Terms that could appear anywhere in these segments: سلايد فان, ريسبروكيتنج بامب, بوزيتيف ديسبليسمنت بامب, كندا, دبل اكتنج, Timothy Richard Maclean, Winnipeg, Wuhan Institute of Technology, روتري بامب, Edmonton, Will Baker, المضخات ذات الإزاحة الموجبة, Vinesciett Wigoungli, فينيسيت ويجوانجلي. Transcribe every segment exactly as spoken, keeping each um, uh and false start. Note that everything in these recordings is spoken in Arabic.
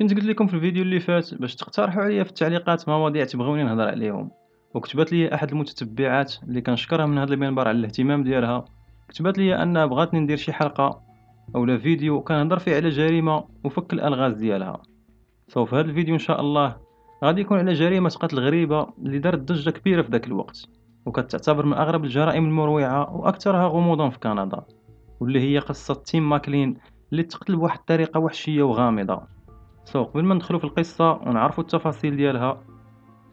كنت قلت لكم في الفيديو اللي فات باش تقترحوا عليا في التعليقات مواضيع تبغوني نهضر عليهم، وكتبت لي احد المتتبعات اللي كنشكرها من هذا المنبر على الاهتمام ديالها، كتبت لي انها بغاتني ندير شي حلقه اولا فيديو كنهضر فيه على جريمه وفك الالغاز ديالها. ففي هذا الفيديو ان شاء الله غادي يكون على جريمه قتل غريبه اللي دارت ضجه كبيره في ذاك الوقت، وكتعتبر من اغرب الجرائم المروعه واكثرها غموضا في كندا، واللي هي قصه تيم ماكلين اللي تقتل بواحد الطريقه وحشيه وغامضه. سو قبل ما ندخلوا في القصه ونعرفوا التفاصيل ديالها،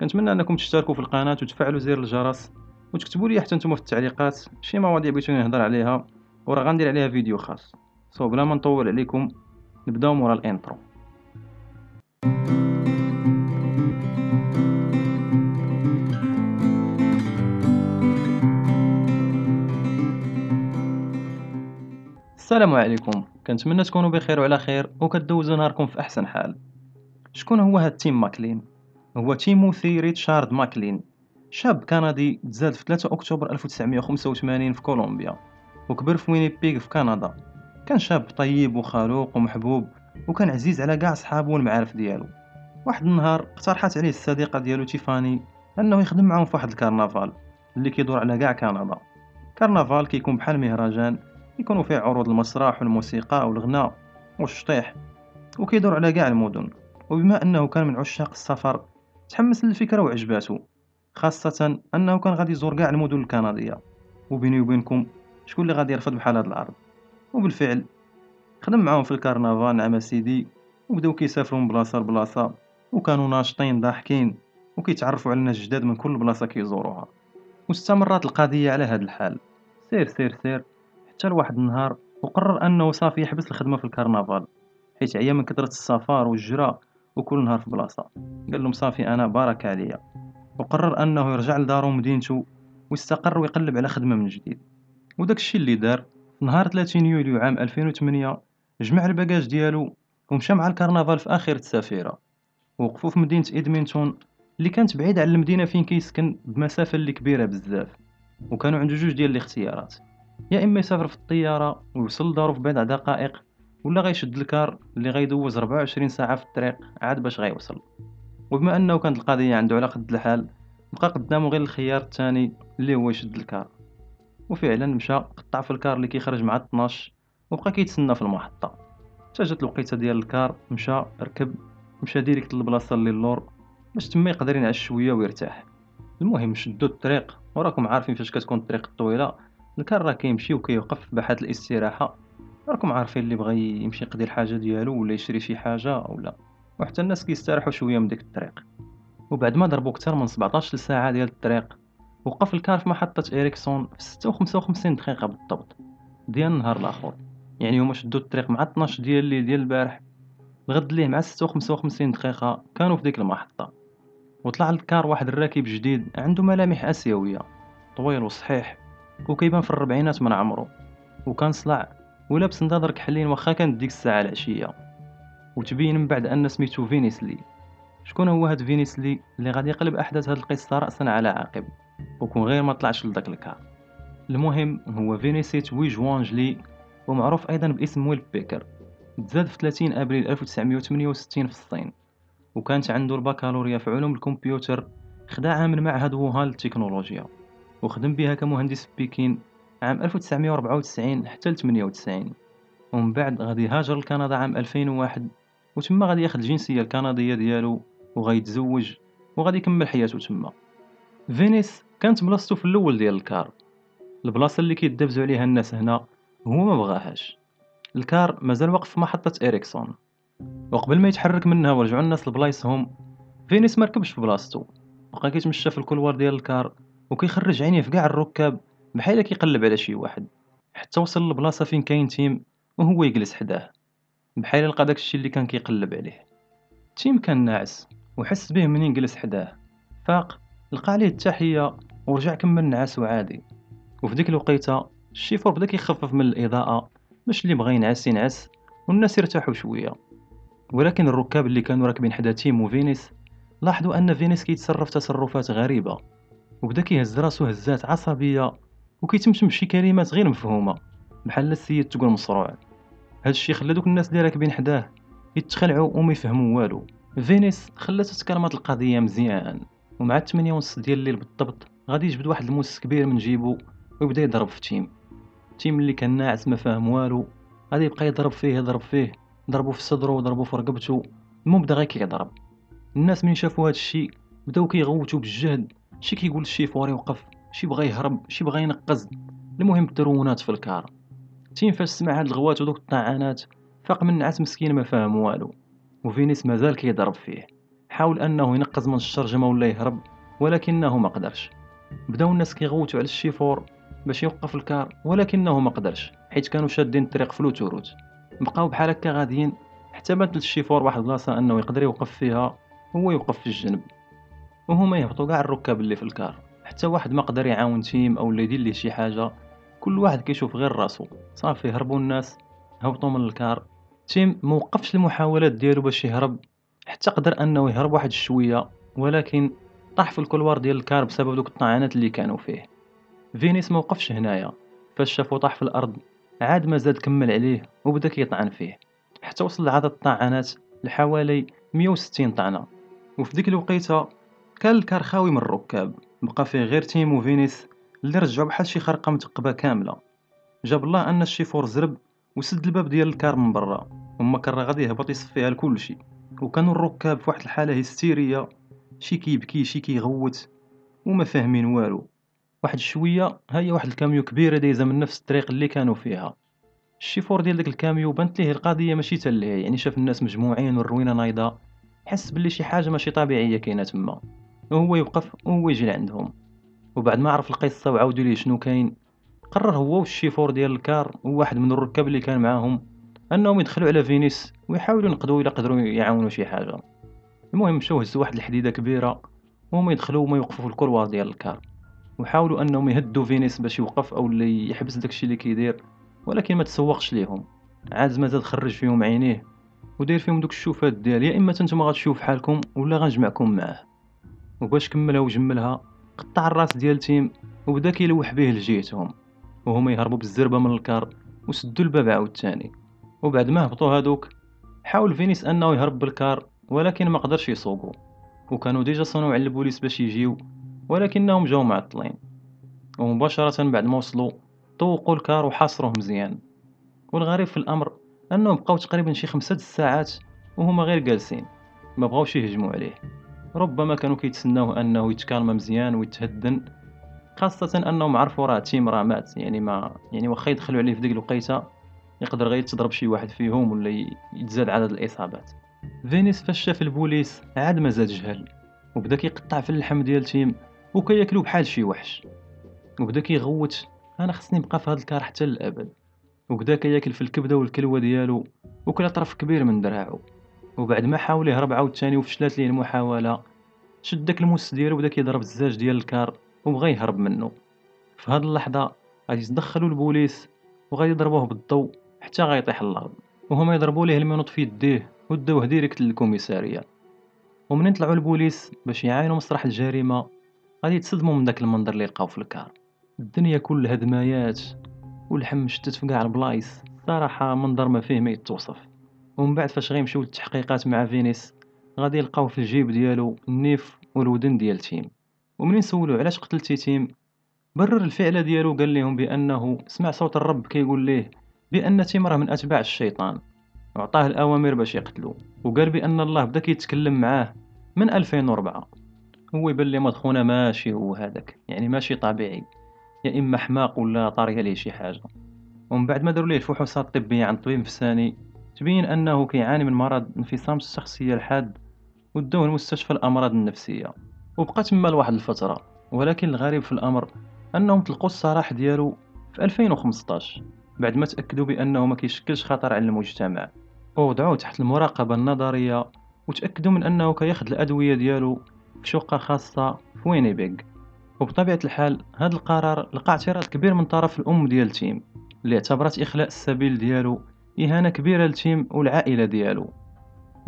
كنتمنى انكم تشتركوا في القناه وتفعلوا زر الجرس وتكتبوا لي حتى نتوما في التعليقات شي مواضيع بغيتوني نهضر عليها، وراه غندير عليها فيديو خاص. سو بلا ما نطول عليكم نبداو مورا الانترو. السلام عليكم، كنتمنى تكونوا بخير وعلى خير وكتدوزوا نهاركم في احسن حال. شكون هو هاد تيم ماكلين؟ هو تيموثي ريتشارد ماكلين، شاب كندي تزاد في ثلاثة أكتوبر ألف وتسعمائة وخمسة وثمانين في كولومبيا، وكبر في وينيبيغ في كندا. كان شاب طيب وخلوق ومحبوب، وكان عزيز على كاع صحابو والمعارف ديالو. واحد النهار اقترحت عليه الصديقه ديالو تيفاني انه يخدم معاهم في واحد الكرنفال اللي كيدور على كاع كندا. كرنفال كيكون بحال مهرجان، يكونوا فيه عروض المسرح والموسيقى والغناء والشطيح، وكيدور على كاع المدن. وبما انه كان من عشاق السفر تحمس للفكره وعجباتو، خاصه انه كان غادي يزور كاع المدن الكنديه، وبيني وبينكم شكون اللي غادي يرفض بحال هذا العرض. وبالفعل خدم معاهم في الكرنفال مع سيدي، وبداو كيسافروا من بلاصه لبلاصه، وكانوا ناشطين ضاحكين وكيتعرفوا على ناس جداد من كل بلاصه كيزوروها. واستمرت القضيه على هذا الحال سير سير سير حتى لواحد النهار وقرر انه صافي يحبس الخدمه في الكرنفال، حيت عيا من كثره السفر والجرا وكل نهار في بلاصه. قال لهم صافي انا بارك عليا، وقرر انه يرجع لدارو مدينته ويستقر ويقلب على خدمه من جديد. وداك الشيء اللي دار نهار ثلاثين يوليو عام ألفين وثمانية جمع الباجاج ديالو ومشى مع الكرنفال في اخر السفيره. وقفوا في مدينه ادمنتون اللي كانت بعيده على المدينه فين كيسكن بمسافه اللي كبيره بزاف، وكانوا عنده جوج ديال الاختيارات، يا اما يسافر في الطياره ويوصل لدارو في بضع دقائق، ولا غيشد الكار اللي غيدوز أربعة وعشرين ساعه في الطريق عاد باش غيوصل. وبما انه كانت القضيه عنده على قد الحال بقى قدامه غير الخيار الثاني اللي هو يشد الكار. وفعلا مشى قطع في الكار اللي كيخرج مع اثناش، وبقى كيتسنى في المحطه حتى جات الوقيته ديال الكار. مشى ركب مشى ديريكت للبلاصه اللي اللور باش تما يقدر ينعس شويه ويرتاح. المهم شدو الطريق، وراكم عارفين فاش كتكون الطريق الطويله الكار راه كيمشي وكيوقف بحال الاستراحه، راكم عارفين اللي بغى يمشي يقضي الحاجه ديالو ولا يشري شي حاجه ولا، وحتى الناس كيستراحوا شويه من ديك الطريق. وبعد ما ضربوا اكثر من سبعطاش ساعه ديال الطريق وقف الكار في محطه إيريكسون في ستة وخمسة وخمسين دقيقه بالضبط ديال النهار الاخر. يعني هما شدوا الطريق مع اثناش ديال الليل ديال البارح، الغد ليه مع ستة وخمسة وخمسين دقيقه كانوا في ديك المحطه. وطلع الكار واحد الراكب جديد عنده ملامح اسيويه، طويل وصحيح وكيبان في الربعينات من عمره، وكان صلع ولابس نظارة كحلين، واخا كانت ديك الساعه العشيه. وتبين من بعد ان سميتو فينيسلي. شكون هو هاد فينيسلي اللي غادي يقلب احداث هاد القصه راسا على عقب، وكون غير ما طلعش لذاك الكار. المهم هو فينيسيت ويجوانجلي، ومعروف ايضا باسم ويل بيكر، تزاد في ثلاثين ابريل ألف وتسعمائة وثمانية وستين في الصين، وكانت عنده البكالوريا في علوم الكمبيوتر خداعها من معهد ووهان للتكنولوجيا، وخدم بها كمهندس في بكين عام ألف وتسعمائة وأربعة وتسعين حتى ثمانية وتسعين. ومن بعد غادي هاجر لكندا عام ألفين وواحد، وتما غادي ياخذ الجنسيه الكنديه ديالو وغيتزوج وغادي يكمل حياته تما. فينيس كانت بلاصتو في الاول ديال الكار، البلاصه اللي كيدبزوا عليها الناس هنا، هو ما بغاهاش. الكار مازال واقف في محطه إيريكسون، وقبل ما يتحرك منها ورجعوا الناس لبلايصهم فينيس ما ركبش في بلاصتو، بقى كيتمشى في الكولوار ديال الكار وكيخرج عينيه في كاع الركاب بحال كيقلب على شي واحد، حتى وصل لبلاصه فين كاين تيم وهو يجلس حداه بحال لقى داكشي اللي كان كيقلب عليه. تيم كان ناعس وحس به منين جلس حداه، فاق لقى عليه التحيه ورجع كمل نعاس عادي. وفي ديك الوقيته الشيفور بدا كيخفف من الاضاءه باش اللي بغى ينعس ينعس والناس يرتاحوا شويه. ولكن الركاب اللي كانوا راكبين حدا تيم وفينيس لاحظوا ان فينيس كيتصرف تصرفات غريبه، وبدا كيهز راسو هزات عصبيه وكيتمتم شي كلمات غير مفهومه بحال السيد تقول مصروع. هادشي خلى دوك الناس اللي راكبين حداه يتخلعوا وما يفهموا والو. فينيس خلاتها تكرمات القضيه مزيان، ومع الثمانية ونص ديال الليل بالضبط غادي يجبد واحد الموس كبير من جيبو ويبدا يضرب في تيم. تيم اللي كان ناعس ما فاهم والو غادي يبقى يضرب فيه يضرب فيه، ضربو في صدرو وضربو في رقبته، المهم بدا غير كيضرب. الناس من شافوا هذا الشيء بداو كيغوتوا بالجهد، شي كيقول الشيفوري وقف، شي بغى يهرب، شي بغى ينقز، المهم ترونات في الكار. تيم فاش سمع هاد الغوات ودوك الطعنات فاق من النعاس مسكين ما فاهم والو، وفينيس مازال كيضرب فيه. حاول انه ينقز من الشرجمه ولا يهرب ولكنه ما قدرش. بداو الناس كيغوتوا على الشيفور باش يوقف الكار ولكنه ما قدرش حيت كانوا شادين الطريق فلوتوروت. بقاو بحال هكا غاديين حتى بانت للشيفور واحد البلاصه انه يقدر يوقف فيها، هو يوقف في الجنب وهما يهبطوا كاع الركاب اللي في الكار، حتى واحد ما قدر يعاون تيم او اللي يدير ليه شي حاجه، كل واحد كيشوف غير راسو. صافي هربوا الناس، هبطوا من الكار. تيم موقفش المحاولات ديالو باش يهرب حتى قدر انه يهرب واحد شويه، ولكن طاح في الكلوار ديال الكار بسبب دوك الطعنات اللي كانوا فيه. فينيس موقفش هنايا، فاش شافو طاح في الارض عاد ما زاد كمل عليه وبدا كيطعن فيه حتى وصل لعدد الطعنات لحوالي مية وستين طعنه. وفي ديك الوقيته كان الكار خاوي من الركاب، بقى فيه غير تيم وفينيس اللي رجعوا بحال شي خرقه متقبه كامله. جاب الله ان الشيفور زرب وسد الباب ديال الكار من برا، هما كان غادي يهبط يصفيها لكل شيء، وكانوا الركاب في واحد الحاله هستيريه، شي كيبكي شي كيغوت وما فاهمين والو. واحد شويه هي واحد الكاميو كبيره دايزه من نفس الطريق اللي كانوا فيها. الشيفور ديال داك الكاميو بانت ليه القضيه ماشي تال ليه، يعني شاف الناس مجموعين والروينه نايضه، حس بلي شي حاجه ماشي طبيعيه كاينه تما، وهو يوقف وهو يجي لعندهم. وبعد ما عرف القصه وعاودوا ليه شنو كاين، قرر هو والشيفور ديال الكار وواحد من الركاب اللي كان معاهم انهم يدخلوا على فينيس ويحاولوا ينقذوا الا قدروا يعاونوا شي حاجه. المهم مشاو هزوا واحد الحديده كبيره وهما يدخلوا وما يوقفوا في الكروار ديال الكار، وحاولوا انهم يهدوا فينيس باش يوقف او اللي يحبس داكشي اللي كيدير، ولكن ما تسوقش ليهم، عاد مازال خرج فيهم عينيه ودير فيهم دوك الشوفات ديال يا اما نتوما غتشوف حالكم ولا غنجمعكم معاه. وباش كملها وجملها قطع الراس ديال تيم وبدا كيلوح به لجهتهم، وهما يهربوا بالزربه من الكار وسدوا الباب عاوتاني. وبعد ما هبطوا هادوك حاول فينيس انه يهرب بالكار ولكن ما قدرش يسوقو، وكانوا ديجا صنعوا على البوليس باش يجيو ولكنهم جاو معطلين. ومباشره بعد ما وصلوا طوقوا الكار وحاصروه مزيان، والغريب في الامر انهم بقاو تقريبا شي خمسة الساعات وهما غير جالسين ما بغاوش يهجموا عليه. ربما كانوا كيتسناوه انه يتكالم مزيان ويتهدن، خاصه انهم عرفوا راه تيم راه مات، يعني ما يعني واخا يدخلوا عليه في ديك الوقيته يقدر غير يتضرب شي واحد فيهم ولا يتزاد عدد الاصابات. فينيس فاش شاف البوليس عاد ما زاد جهل وبدا كيقطع في اللحم ديال تيم وكياكلو بحال شي وحش، وبدا كيغوت انا خصني نبقى في هذا الكار حتى للابد، وبدا كياكل في الكبده والكلوه ديالو وكل طرف كبير من دراعو. وبعد ما حاول يهرب عاوتاني وفشلات ليه المحاوله، شد داك الموس ديالو بدا كيضرب الزاج ديال الكار وبغى يهرب منه. في هاد اللحظه غادي يتدخلوا البوليس وغادي يضربوه بالضوء حتى غيطيح الارض، وهما يضربوا ليه المنوط في يديه وداوه ديريكت للكوميساريه. ومنين طلعوا البوليس باش يعاينوا مسرح الجريمه غادي يتصدموا من داك المنظر اللي لقاو في الكار، الدنيا كلها دمايات واللحم مشتت في كاع البلايص، صراحه منظر ما فيه ما يتوصف. ومن بعد فاش غيمشيو للتحقيقات مع فينيس غادي يلقاو في الجيب ديالو النيف والودن ديال تيم، ومنين سولوه علاش قتلتي تيم برر الفعله ديالو، قال لهم بانه سمع صوت الرب كيقول ليه بان تيم راه من اتباع الشيطان وعطاه الاوامر باش يقتلو، وقال بان الله بدا كيتكلم معاه من ألفين وأربعة. هو يبان لي مدخونه ماشي هو هذاك، يعني ماشي طبيعي، يا اما حماق ولا طاريه ليه شي حاجه. ومن بعد ما داروا ليه الفحوصات الطبيه عن طبيب نفساني تبين انه كيعاني من مرض انفصام الشخصيه الحاد، وداوه لمستشفى الامراض النفسيه وبقى تما لواحد الفتره. ولكن الغريب في الامر انهم طلقوا السراح ديالو في ألفين وخمسطاش بعد ما تاكدوا بانه ما كيشكلش خطر على المجتمع، ووضعوه تحت المراقبه النظريه وتاكدوا من انه كياخذ الادويه ديالو في شقه خاصه في وينيبيغ. وبطبيعه الحال هذا القرار لقى اعتراض كبير من طرف الام ديال تيم اللي اعتبرت اخلاء السبيل ديالو اهانه كبيره لتيم والعائله ديالو.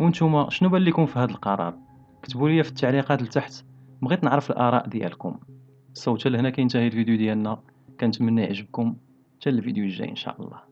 وانتم شنو بان لكم في هذا القرار؟ كتبوا لي في التعليقات لتحت، بغيت نعرف الاراء ديالكم. صوت لهنا كينتهي الفيديو ديالنا، كنتمنى يعجبكم. حتى الفيديو الجاي ان شاء الله.